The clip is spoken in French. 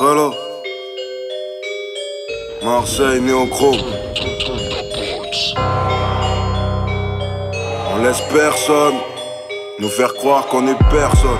RELO Marseille, NEOCHROME. On laisse personne nous faire croire qu'on est personne.